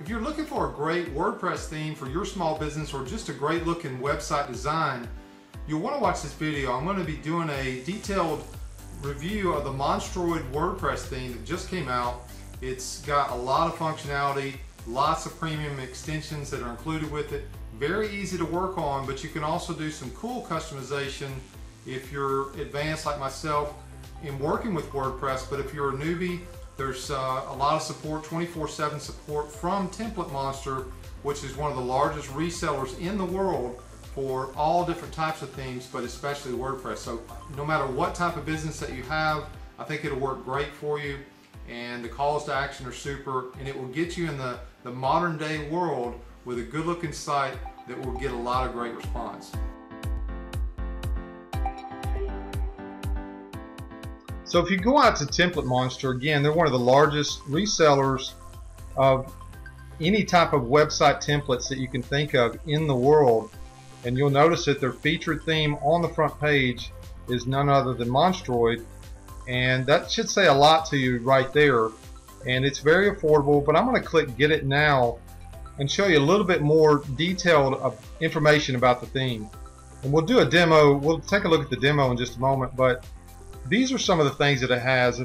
If you're looking for a great WordPress theme for your small business or just a great looking website design, you'll want to watch this video. I'm going to be doing a detailed review of the Monstroid WordPress theme that just came out. It's got a lot of functionality, lots of premium extensions that are included with it. Very easy to work on, but you can also do some cool customization if you're advanced like myself in working with WordPress. But if you're a newbie, there's a lot of support, 24/7 support from Template Monster, which is one of the largest resellers in the world for all different types of themes, but especially WordPress. So no matter what type of business that you have, I think it'll work great for you. And the calls to action are super, and it will get you in the modern day world with a good looking site that will get a lot of great response. So if you go out to Template Monster, again, they're one of the largest resellers of any type of website templates that you can think of in the world. And you'll notice that their featured theme on the front page is none other than Monstroid. And that should say a lot to you right there. And it's very affordable, but I'm going to click Get It Now and show you a little bit more detailed information about the theme. And we'll do a demo. We'll take a look at the demo in just a moment, but these are some of the things that it has.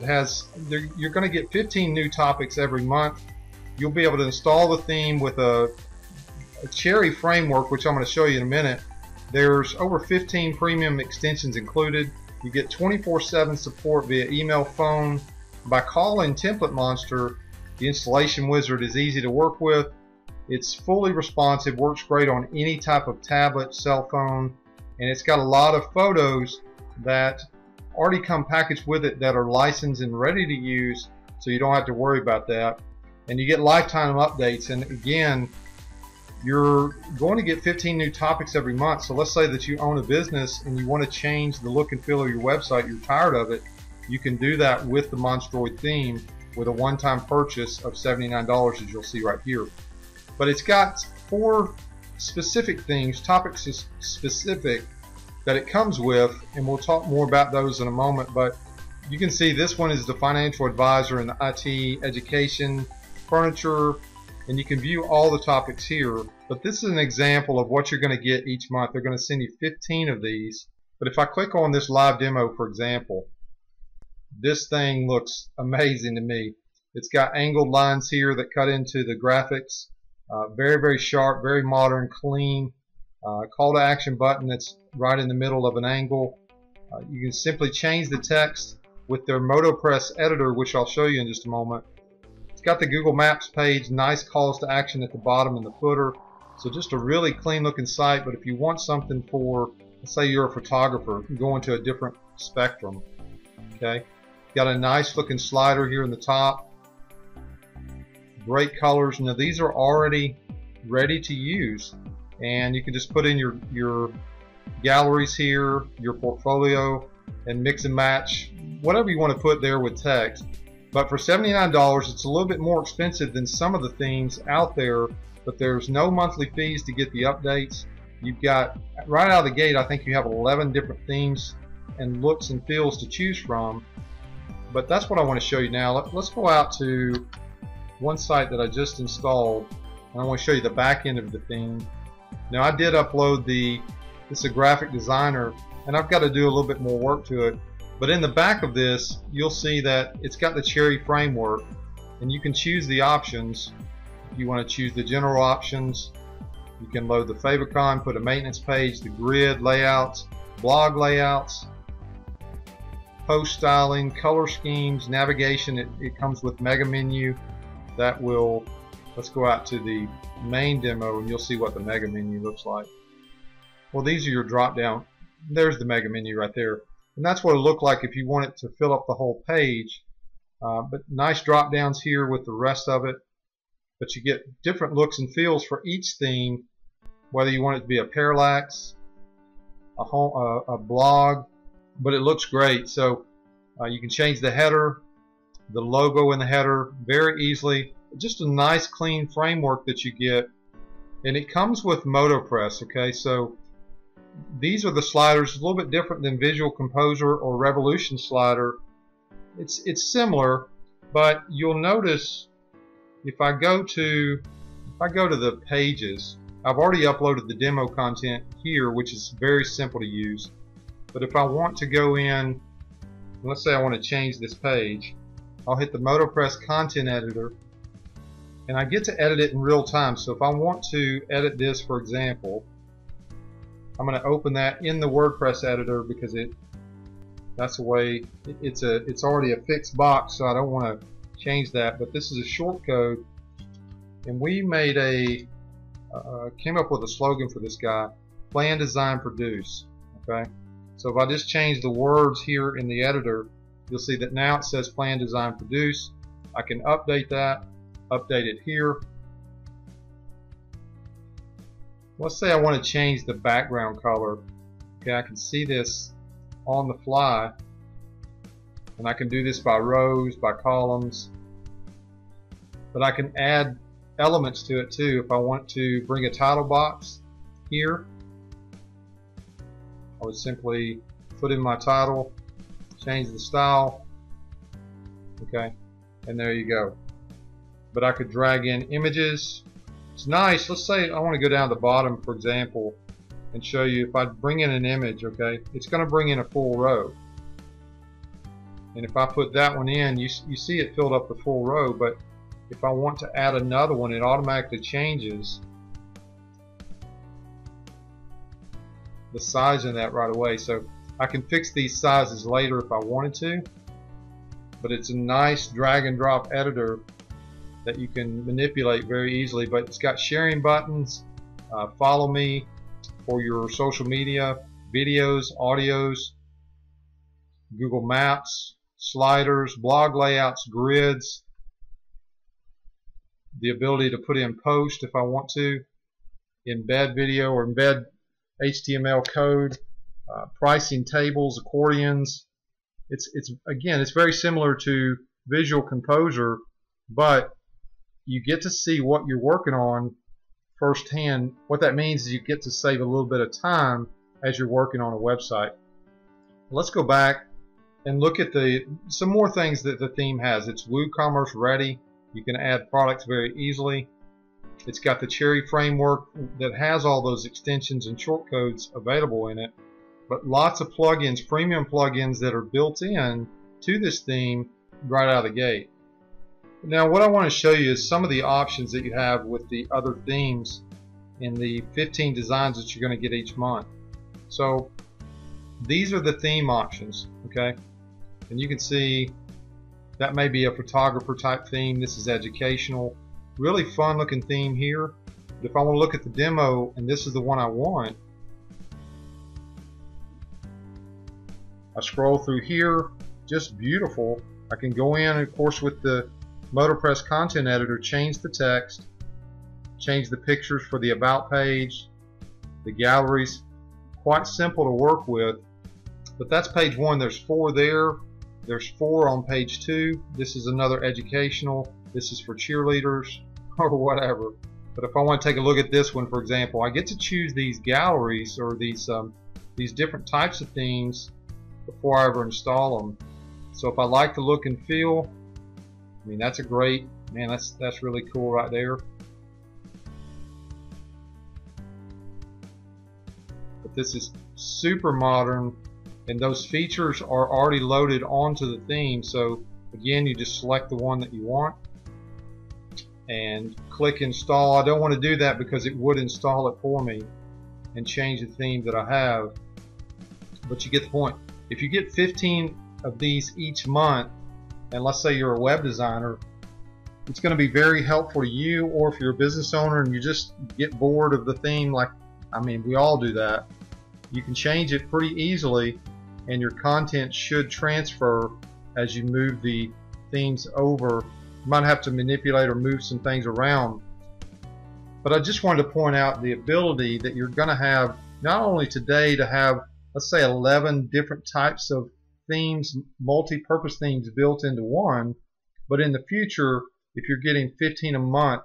You're going to get 15 new topics every month. You'll be able to install the theme with a Cherry Framework, which I'm going to show you in a minute. There's over 15 premium extensions included. You get 24/7 support via email, phone. By calling Template Monster, the installation wizard is easy to work with. It's fully responsive, works great on any type of tablet, cell phone, and it's got a lot of photos that already come packaged with it that are licensed and ready to use, so you don't have to worry about that. And you get lifetime updates, and again, you're going to get 15 new topics every month. So let's say that you own a business and you want to change the look and feel of your website, you're tired of it, you can do that with the Monstroid theme with a one-time purchase of $79, as you'll see right here. But it's got 4 specific themes, topics specific, that it comes with, and we'll talk more about those in a moment. But you can see this one is the financial advisor and the IT, education, furniture, and you can view all the topics here. But this is an example of what you're going to get each month. They're going to send you 15 of these. But if I click on this live demo, for example, this thing looks amazing to me. It's got angled lines here that cut into the graphics. Very, very sharp, very modern, clean. Call to action button that's right in the middle of an angle. You can simply change the text with their MotoPress editor, which I'll show you in just a moment. It's got the Google Maps page, nice calls to action at the bottom in the footer. So just a really clean looking site, but if you want something for, let's say you're a photographer, you go into a different spectrum. Okay, got a nice looking slider here in the top. Great colors. Now these are already ready to use. And you can just put in your galleries here, your portfolio, and mix and match whatever you want to put there with text. But for $79, it's a little bit more expensive than some of the themes out there, but there's no monthly fees to get the updates. You've got, right out of the gate, I think you have 11 different themes and looks and feels to choose from. But that's what I want to show you now. Let's go out to one site that I just installed, and I want to show you the back end of the theme. Now I did upload this is a graphic designer, and I've got to do a little bit more work to it. But in the back of this, you'll see that it's got the Cherry Framework, and you can choose the options. If you want to choose the general options, you can load the favicon, put a maintenance page, the grid layouts, blog layouts, post styling, color schemes, navigation. It comes with Megamenu that will. Let's go out to the main demo and you'll see what the mega menu looks like. Well, these are your drop down. There's the mega menu right there. And that's what it'll look like if you want it to fill up the whole page. But nice drop downs here with the rest of it. But you get different looks and feels for each theme, whether you want it to be a parallax, a blog, but it looks great. So you can change the header, the logo in the header very easily. Just a nice clean framework that you get, and it comes with MotoPress. Okay, so these are the sliders, a little bit different than Visual Composer or Revolution Slider. It's similar, but you'll notice if I go to I go to the pages, I've already uploaded the demo content here, which is very simple to use. But if I want to go in, let's say I want to change this page, I'll hit the MotoPress content editor, and I get to edit it in real time. So if I want to edit this, for example, I'm going to open that in the WordPress editor because that's the way it's already a fixed box, so I don't want to change that. But this is a short code, and we made came up with a slogan for this guy: plan, design, produce. Okay, so if I just change the words here in the editor, you'll see that now it says plan, design, produce. I can update that, update it here. Let's say I want to change the background color. Okay, I can see this on the fly, and I can do this by rows, by columns, but I can add elements to it too. If I want to bring a title box here, I would simply put in my title, change the style, okay, and there you go. But I could drag in images. It's nice. Let's say I want to go down to the bottom, for example, and show you if I bring in an image, okay, it's going to bring in a full row. And if I put that one in, you see it filled up the full row, but if I want to add another one, it automatically changes the size of that right away. So I can fix these sizes later if I wanted to, but it's a nice drag and drop editor that you can manipulate very easily. But it's got sharing buttons, follow me for your social media, videos, audios, Google Maps, sliders, blog layouts, grids, the ability to put in post if I want to, embed video or embed HTML code, pricing tables, accordions. It's very similar to Visual Composer, but you get to see what you're working on firsthand. What that means is you get to save a little bit of time as you're working on a website. Let's go back and look at some more things that the theme has. It's WooCommerce ready. You can add products very easily. It's got the Cherry framework that has all those extensions and shortcodes available in it, but lots of plugins, premium plugins that are built in to this theme right out of the gate. Now what I want to show you is some of the options that you have with the other themes in the 15 designs that you're going to get each month. So these are the theme options, okay? And you can see that may be a photographer type theme. This is educational. Really fun looking theme here. But if I want to look at the demo and this is the one I want, I scroll through here, just beautiful. I can go in, of course, with the MotoPress content editor, change the text, change the pictures for the about page, the galleries. Quite simple to work with. But that's page one. There's four there. There's four on page two. This is another educational. This is for cheerleaders or whatever. But if I want to take a look at this one, for example, I get to choose these galleries or these different types of themes before I ever install them. So if I like the look and feel, I mean, that's a great, man, that's really cool right there. But this is super modern, and those features are already loaded onto the theme. So again, you just select the one that you want and click install. I don't want to do that because it would install it for me and change the theme that I have, but you get the point. If you get 15 of these each month, and let's say you're a web designer, it's going to be very helpful to you. Or if you're a business owner and you just get bored of the theme, like, I mean, we all do that, you can change it pretty easily, and your content should transfer as you move the themes over. You might have to manipulate or move some things around, but I just wanted to point out the ability that you're going to have not only today to have, let's say, 11 different types of themes, multi-purpose themes built into one, but in the future, if you're getting 15 a month,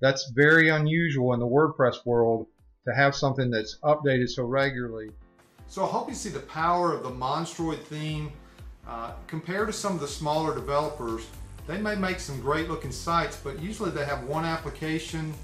that's very unusual in the WordPress world to have something that's updated so regularly. So I hope you see the power of the Monstroid theme. Compared to some of the smaller developers, they may make some great looking sites, but usually they have one application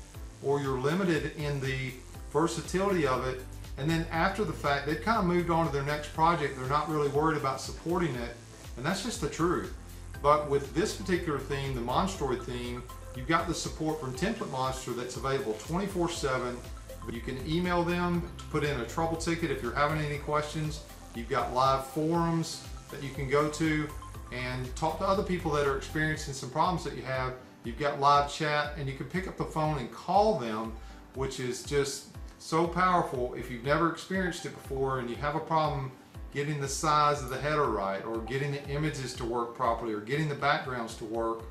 or you're limited in the versatility of it. And then after the fact, they've kind of moved on to their next project. They're not really worried about supporting it. And that's just the truth. But with this particular theme, the Monstroid theme, you've got the support from Template Monster that's available 24/7. You can email them to put in a trouble ticket if you're having any questions. You've got live forums that you can go to and talk to other people that are experiencing some problems that you have. You've got live chat, and you can pick up the phone and call them, which is just so powerful. If you've never experienced it before and you have a problem getting the size of the header right, or getting the images to work properly, or getting the backgrounds to work,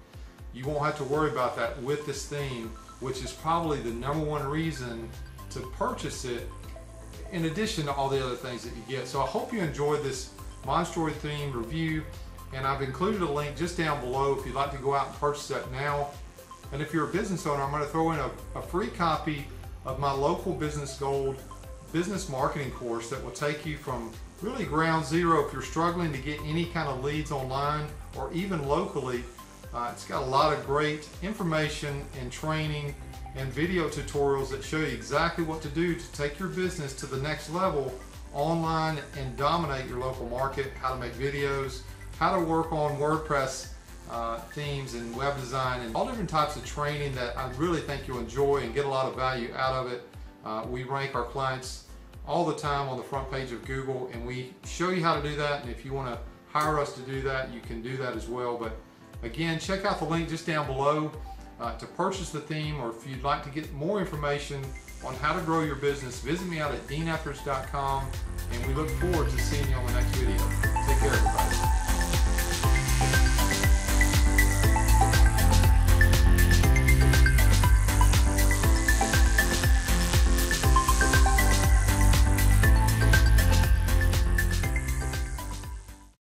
you won't have to worry about that with this theme, which is probably the #1 reason to purchase it, in addition to all the other things that you get. So I hope you enjoyed this Monstroid theme review, and I've included a link just down below if you'd like to go out and purchase that now. And if you're a business owner, I'm going to throw in a free copy of my local Business Gold business marketing course that will take you from really ground zero if you're struggling to get any kind of leads online or even locally. It's got a lot of great information and training and video tutorials that show you exactly what to do to take your business to the next level online and dominate your local market, how to make videos, how to work on WordPress themes and web design, and all different types of training that I really think you'll enjoy and get a lot of value out of it. We rank our clients all the time on the front page of Google, and we show you how to do that, and if you want to hire us to do that, you can do that as well. But again, check out the link just down below to purchase the theme, or if you'd like to get more information on how to grow your business, visit me out at deanethridge.com, and we look forward to seeing you on the next video. Take care, everybody.